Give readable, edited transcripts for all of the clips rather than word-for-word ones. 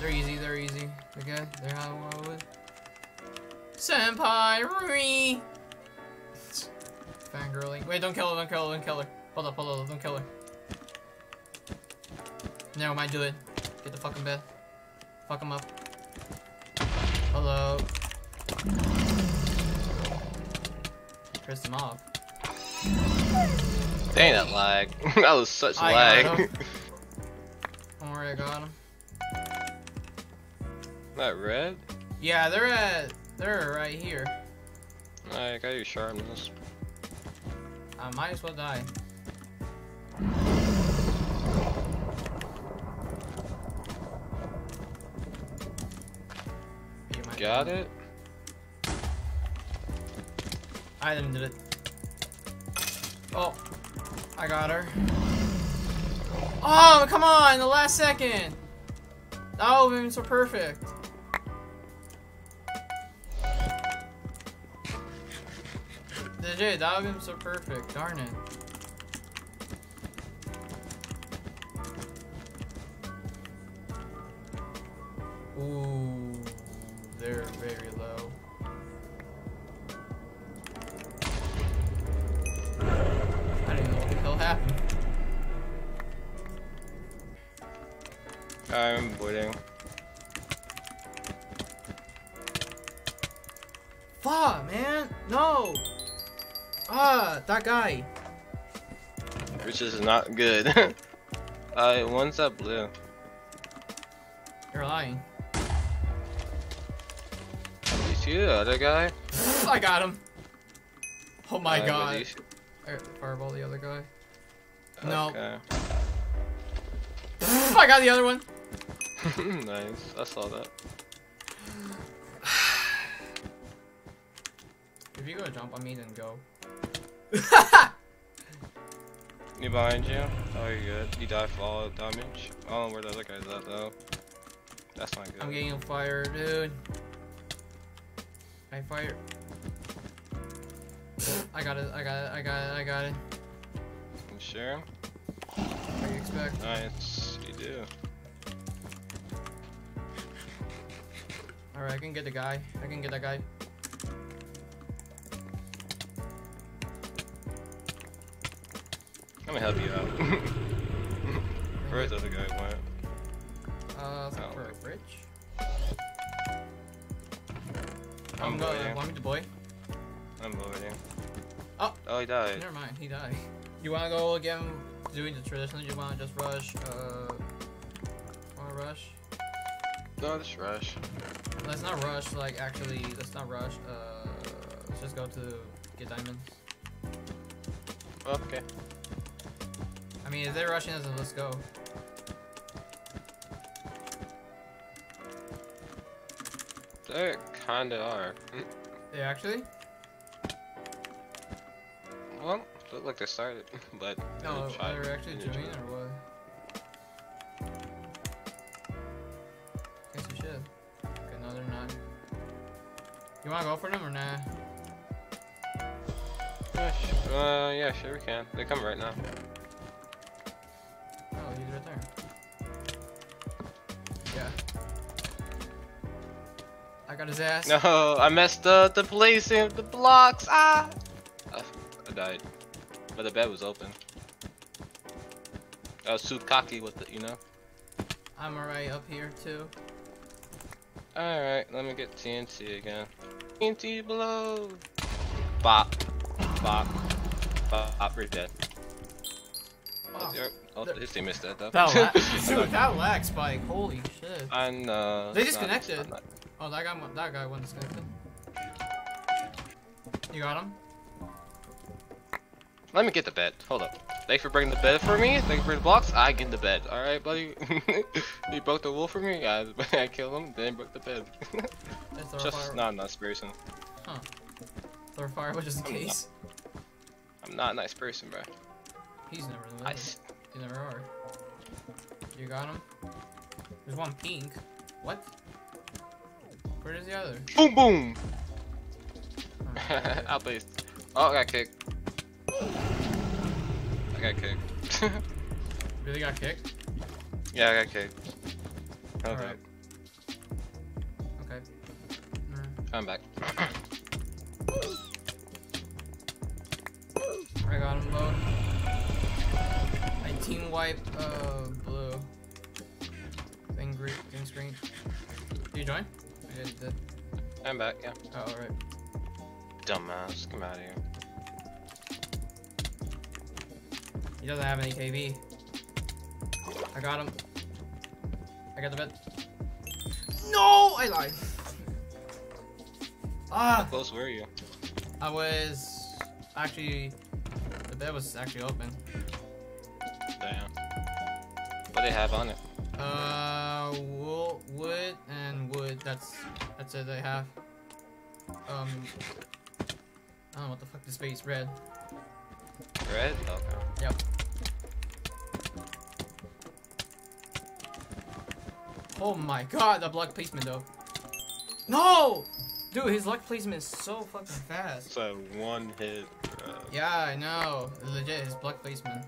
They're easy, they're easy. They're good. They're how I would. Senpai Rui! Fangirling. Wait, don't kill her, don't kill her, don't kill her. Hold up, don't kill her. Never mind, do it. Get the fucking bed. Fuck him up. Hello. Pissed him off. Dang that lag. That was such lag. Don't worry, I got him. That red? Yeah, they're at. They're right here. Alright, I gotta use sharpness. I might as well die. Got it? I didn't do it. Oh, I got her. Oh, come on, the last second. That would have been so perfect. Legit, that would have been so perfect, darn it. Ooh, they're very low. I don't even know what the hell happened. I'm waiting. Fuck, man! No! Ah, that guy! Which is not good. One's up blue. You're lying. You see the other guy? I got him! Oh my god. Fireball the other guy. Okay. No. I got the other one! Nice, I saw that. If you go jump on me, then go. Me behind you? Oh, you're good. You die for all damage. I don't know where the other guy's at, though. That's not good. I'm getting on fire, dude. I fire. I got it, I got it, I got it, I got it. You sure? What do you expect? Nice, you do. Alright, I can get the guy. I can get that guy. I'm gonna help you out. Where's the other guy went? It's not for a bridge. I'm going. Want me to boy? I'm voiding. Oh! Oh, he died. Never mind, he died. You wanna go again doing the traditional? You wanna just rush? Wanna rush? No, just rush. Let's not rush, like, actually, let's not rush. Let's just go to get diamonds. Okay. I mean, if they're rushing us, then let's go. They kinda are. They actually? Well, it looked like they started, but... No, they were actually doing it, or what? Guess you should. Okay, no, they're not. You wanna go for them, or nah? Yeah, sure we can. They come right now. Oh, he's right there. Yeah. I got his ass. No, I messed up the placing of the blocks. Ah! I died. But the bed was open. I was too cocky with it, you know? I'm alright up here, too. Alright, let me get TNT again. TNT below! Bop. Bop. Bop, we're dead. Oh, his team missed that though. That lag spike, holy shit. I know. They disconnected. Oh, that guy went disconnected. You got him? Let me get the bed. Hold up. Thanks for bringing the bed for me. Thanks for the blocks. I get the bed. Alright, buddy. You broke the wool for me. I killed him. Then broke the bed. Just not a nice person. Huh. Throw fire just in case. I'm not a nice person, bro. He's never nice. You never are. You got him? There's one pink. What? Where is the other? Boom boom! I'll please. Oh, I got kicked. I got kicked. Really got kicked? Yeah, I got kicked. Okay. All right. Come back. I got him low. I team wiped blue. Thing green, thing screen. Did you join? I did. I'm back, yeah. Oh, alright. Dumbass, come out of here. He doesn't have any KB. I got him. I got the bed. No! I lied. How close were you? I was actually... The bed was actually open. Damn. What do they have on it? Wood and wood. That's it they have. I don't know what the fuck this base red. Red? Okay. Yep. Oh my god, the block placement though. No! Dude, his luck placement is so fucking fast. It's a one hit, bro. Yeah, I know. Legit, his block placement.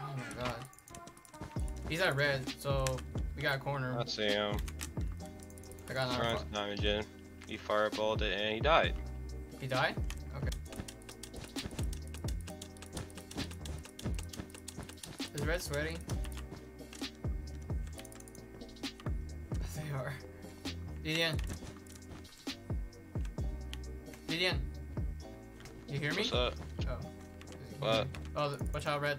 Oh my god. He's at red, so we got a corner. I see him. I got another one. He fireballed it and he died. He died? Okay. Is red sweaty? They are. Didian. Didian. You hear me? What's up? Oh. What? Oh, watch out, red.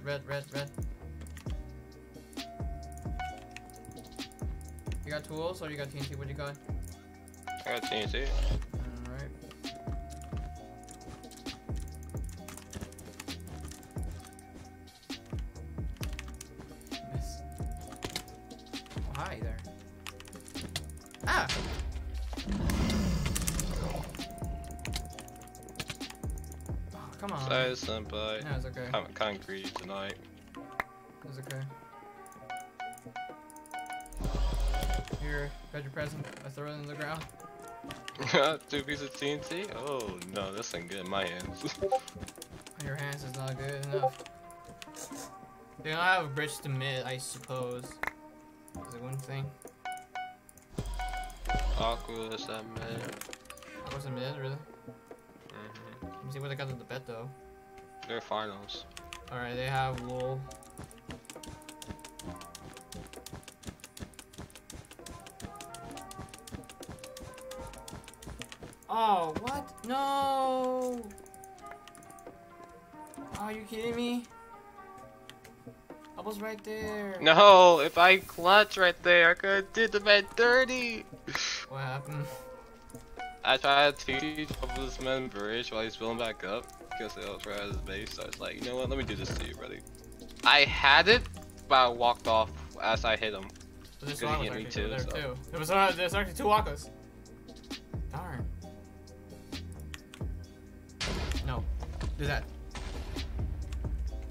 You got tools or you got TNT? What you got? I got TNT. Alright. Miss. Oh, hi there. Ah! Oh, come on. Sorry, Senpai. No, it's okay. I'm concrete tonight. It's okay. Here, got your present. I throw it in the ground. 2 pieces of TNT? Oh no, this ain't good in my hands. Your hands is not good enough. They don't have a bridge to mid, I suppose. Is it one thing? Aqua is at mid. Aqua's at mid, really? Mm-hmm. Let me see what they got in the bet though. They're finals. Alright, they have wool. Oh, what? No! Oh, are you kidding me? I was right there. No, if I clutch right there, I could've did the man dirty! What happened? I tried to teach this man bridge while he's building back up. Because they was right at his base, so I was like, you know what, let me do this to you, buddy. I had it, but I walked off as I hit him. Because he hit me too, there so. Too. There's actually two Wakas. Darn. No. Do that.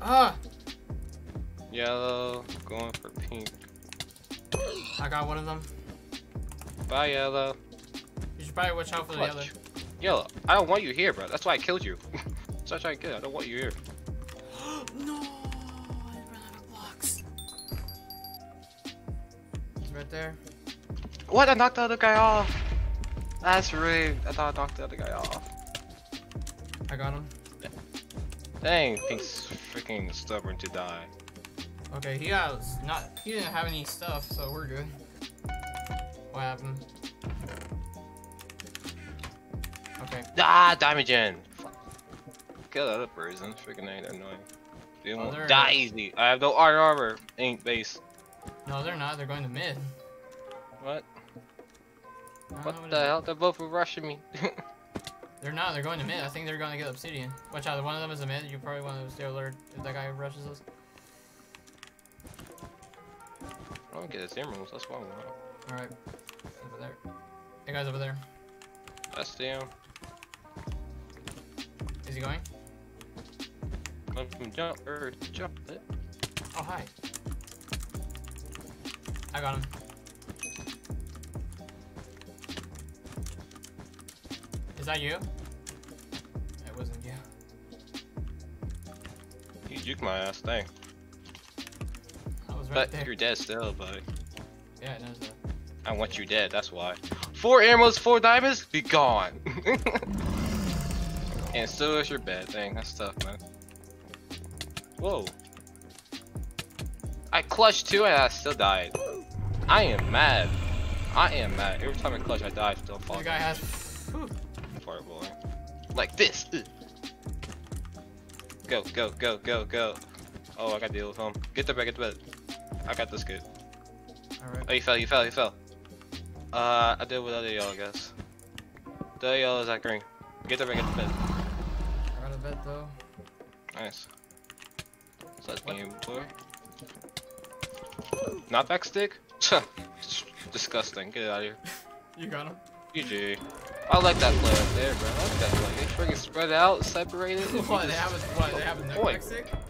Ah! Yellow, going for pink. I got one of them. Bye, yellow. You should probably watch out for the yellow. Yellow, I don't want you here, bro. That's why I killed you. That's what I tried to get. I don't want you here. No! I ran out of blocks. He's right there. What? I knocked the other guy off. That's rude. I thought I knocked the other guy off. I got him. Dang, Pink's freaking stubborn to die. Okay, he has not. He didn't have any stuff, so we're good. What happened? Okay. Ah, diamond gen. Kill that other person. Freaking ain't annoying. They won't die easy. I have no iron armor. Ain't base. No, they're not. They're going to mid. What? What the hell? They're both rushing me. They're not, they're going to mid. I think they're going to get obsidian. Watch out, one of them is a mid. You probably want to stay alert if that guy rushes us. I don't get his emeralds, that's why I want it. Alright, over there. Hey, guys, over there. I see him. Is he going? Let him jump, jump it. Oh, hi. I got him. Is that you? It wasn't you. You juked my ass, dang. I was right there. You're dead still, buddy. Yeah, I know that. I want you dead, that's why. 4 emeralds, 4 diamonds, be gone. And so is your bed. Dang, that's tough, man. Whoa. I clutched too and I still died. I am mad. I am mad. Every time I clutch, I die. I still fall. The guy has fireball. Like this. Go, go, go, go, go. Oh, I gotta deal with him. Get the bed, get the bed. I got this good. Alright. Oh, you fell, you fell, you fell. I deal with other yellow, I guess. The other yellow is that green. Get the bed, get the bed. I got a bed though. Nice. So that's my inventory. Knockback stick? Disgusting. Get out of here. You got him. GG. I like that play up there, bro. I like that play. They freaking spread out, separated. What? They have a knockback stick?